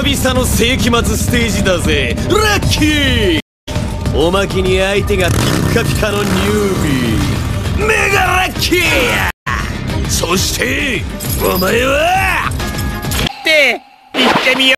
久々の世紀末ステージだぜ。ラッキー。おまけに相手がピッカピカのニュービー。メガラッキー。そしてお前はって言ってみよう。